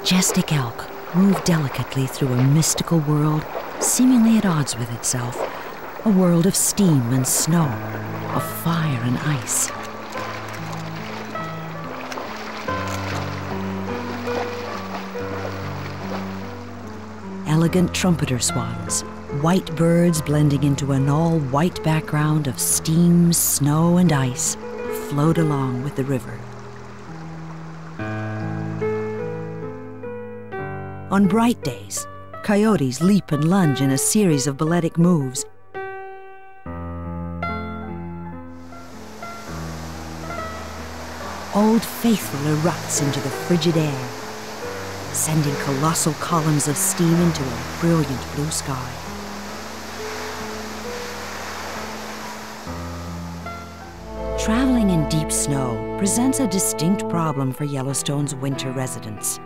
majestic elk moved delicately through a mystical world seemingly at odds with itself, a world of steam and snow, of fire and ice. Elegant trumpeter swans, white birds blending into an all-white background of steam, snow, and ice, flowed along with the river. On bright days, coyotes leap and lunge in a series of balletic moves. Old Faithful erupts into the frigid air, sending colossal columns of steam into a brilliant blue sky. Traveling in deep snow presents a distinct problem for Yellowstone's winter residents.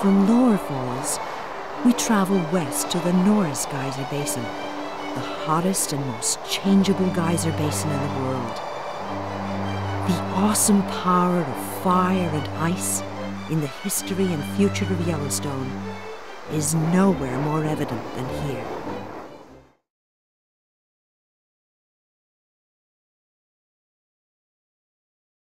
From Lower Falls, we travel west to the Norris Geyser Basin, the hottest and most changeable geyser basin in the world. The awesome power of fire and ice in the history and future of Yellowstone is nowhere more evident than here.